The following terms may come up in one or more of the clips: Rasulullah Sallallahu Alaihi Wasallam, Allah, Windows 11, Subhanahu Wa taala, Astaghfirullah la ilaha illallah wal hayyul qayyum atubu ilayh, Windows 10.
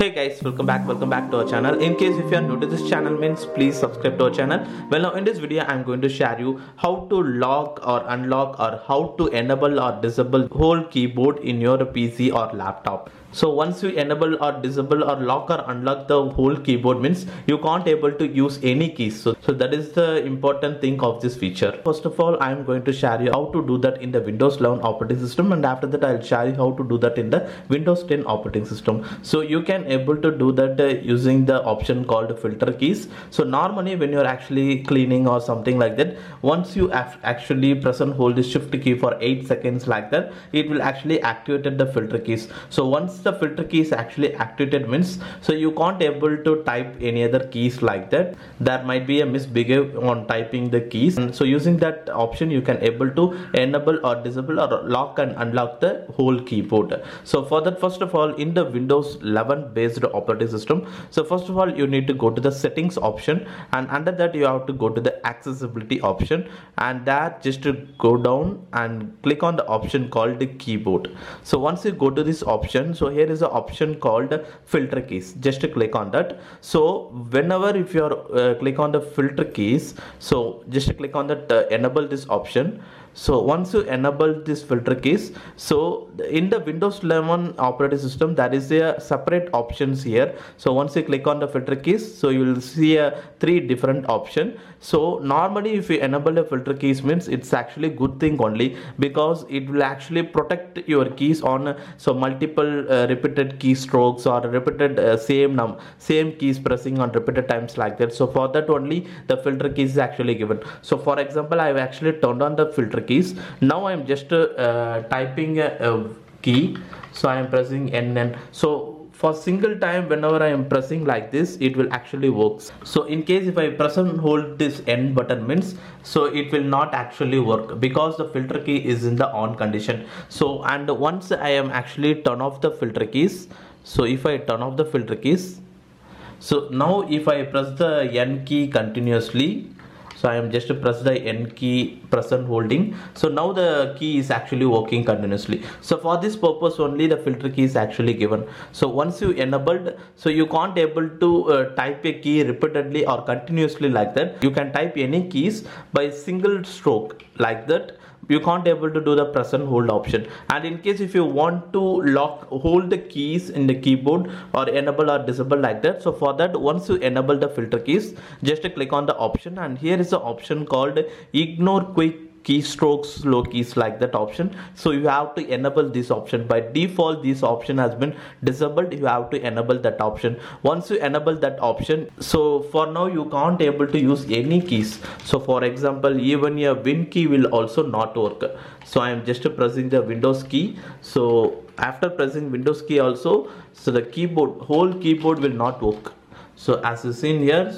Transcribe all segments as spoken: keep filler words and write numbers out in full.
Hey guys, welcome back welcome back to our channel. In case if you are new to this channel, means please subscribe to our channel. Well, now in this video I'm going to share you how to lock or unlock or how to enable or disable whole keyboard in your P C or laptop. So once you enable or disable or lock or unlock the whole keyboard, means you can't able to use any keys. So, so that is the important thing of this feature. First of all, I'm going to share you how to do that in the Windows eleven operating system, and after that I'll share you how to do that in the Windows ten operating system. So you can able to do that uh, using the option called filter keys. So normally when you're actually cleaning or something like that, once you actually press and hold the shift key for eight seconds like that, it will actually activate the filter keys. So once the filter key is actually activated, means so you can't able to type any other keys like that. There might be a misbehave on typing the keys, and so using that option you can able to enable or disable or lock and unlock the whole keyboard. So for that, first of all, in the Windows eleven based operating system, so first of all you need to go to the settings option, and under that you have to go to the accessibility option, and that just to go down and click on the option called the keyboard. So once you go to this option, so here is the option called filter keys. Just to click on that. So whenever if you are uh, click on the filter keys, so just click on that uh, enable this option. So once you enable this filter keys, so in the Windows eleven operating system there is a separate options here. So once you click on the filter keys, so you will see a three different option. So normally if you enable the filter keys, means it's actually good thing only, because it will actually protect your keys on so multiple uh, repeated keystrokes or repeated uh, same num same keys pressing on repeated times like that. So for that only the filter keys is actually given. So for example, I've actually turned on the filter keys. Now I'm just uh, uh, typing a, a key, so I'm pressing N, and so for single time whenever I am pressing like this it will actually works. So in case if I press and hold this N button, means so it will not actually work, because the filter key is in the on condition. So and once I am actually turn off the filter keys, so if I turn off the filter keys, so now if I press the N key continuously, so I am just to press the N key, press and holding. So now the key is actually working continuously. So for this purpose only the filter key is actually given. So once you enabled, so you can't able to uh, type a key repeatedly or continuously like that. You can type any keys by single stroke like that. You can't able to do the press and hold option. And in case if you want to lock hold the keys in the keyboard or enable or disable like that, so for that once you enable the filter keys, just click on the option, and here is the option called ignore quick keystroke slow keys like that option. So you have to enable this option. By default this option has been disabled, you have to enable that option. Once you enable that option, so for now you can't able to use any keys. So for example, even your Win key will also not work. So I am just pressing the Windows key. So after pressing Windows key also, so the keyboard whole keyboard will not work. So as you seen here,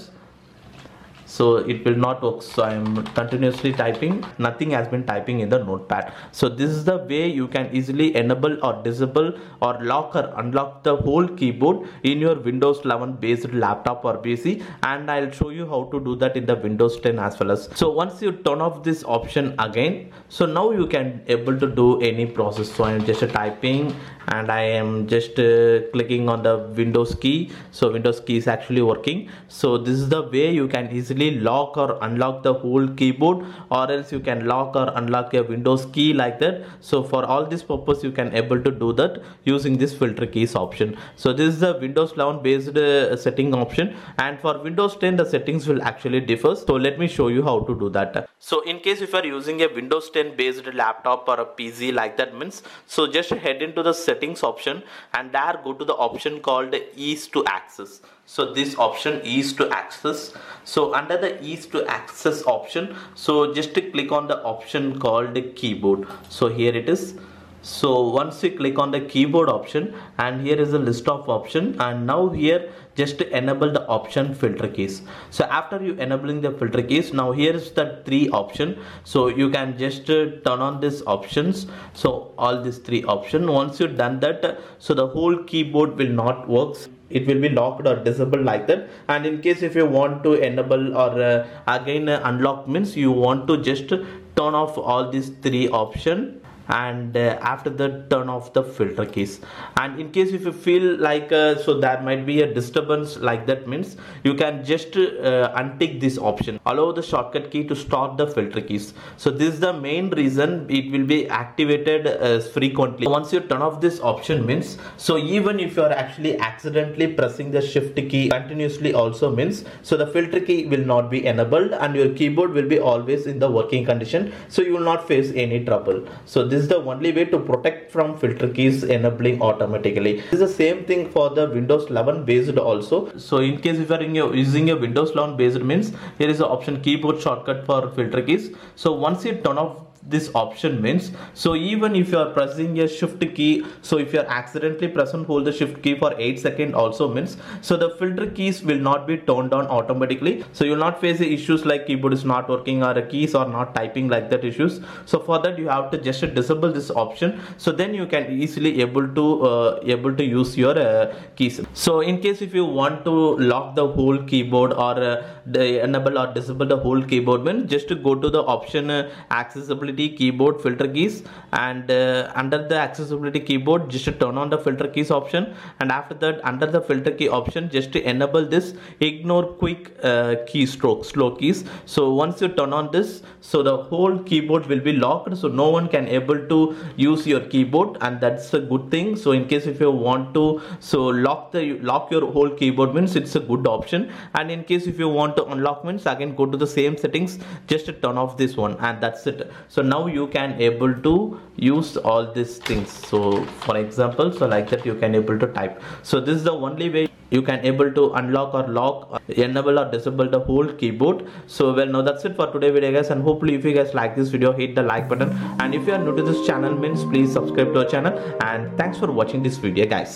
so it will not work. So I am continuously typing, nothing has been typing in the notepad. So this is the way you can easily enable or disable or lock or unlock the whole keyboard in your Windows eleven based laptop or P C, and I'll show you how to do that in the Windows ten as well as. So once you turn off this option again, so now you can able to do any process. So I am just typing and I am just uh, clicking on the Windows key. So Windows key is actually working. So this is the way you can easily lock or unlock the whole keyboard, or else you can lock or unlock your Windows key like that. So for all this purpose you can able to do that using this filter keys option. So this is the Windows eleven based uh, setting option, and for Windows ten the settings will actually differ. So let me show you how to do that. So in case if you are using a Windows ten based laptop or a P C like that, means so just head into the settings option, and there go to the option called ease to access. So this option ease to access. So under the ease to access option, so just to click on the option called keyboard. So here it is. So once you click on the keyboard option, and here is a list of option, and now here just to enable the option filter keys. So after you enabling the filter keys, now here is the three option. So you can just uh, turn on these options. So all these three options, once you've done that, so the whole keyboard will not work. It will be locked or disabled like that. And in case if you want to enable or uh, again uh, unlock, means you want to just turn off all these three options. and uh, after that turn off the filter keys. And in case if you feel like uh, so there might be a disturbance like that, means you can just uh, untick this option, allow the shortcut key to stop the filter keys. So this is the main reason it will be activated uh, frequently. Once you turn off this option, means so even if you are actually accidentally pressing the shift key continuously also, means so the filter key will not be enabled and your keyboard will be always in the working condition, so you will not face any trouble. So this is the only way to protect from filter keys enabling automatically. This is the same thing for the Windows eleven based also. So in case if you are using a Windows eleven based, means here is the option keyboard shortcut for filter keys. So once you turn off this option, means so even if you are pressing a shift key, so if you are accidentally press and hold the shift key for eight seconds also, means so the filter keys will not be turned on automatically, so you will not face the issues like keyboard is not working or keys are not typing, like that issues. So for that you have to just disable this option, so then you can easily able to uh, able to use your uh, keys. So in case if you want to lock the whole keyboard or uh, enable or disable the whole keyboard, means just to go to the option uh, accessibility keyboard filter keys, and uh, under the accessibility keyboard just to turn on the filter keys option, and after that under the filter key option just to enable this ignore quick uh, keystroke slow keys. So once you turn on this, so the whole keyboard will be locked, so no one can able to use your keyboard, and that's a good thing. So in case if you want to so lock the lock your whole keyboard, means it's a good option. And in case if you want to unlock, means again go to the same settings just to turn off this one, and that's it. So So now you can able to use all these things. So for example, so like that you can able to type. So this is the only way you can able to unlock or lock, or enable or disable the whole keyboard. So well, now that's it for today video guys, and hopefully if you guys like this video, hit the like button, and if you are new to this channel, means please subscribe to our channel, and thanks for watching this video guys.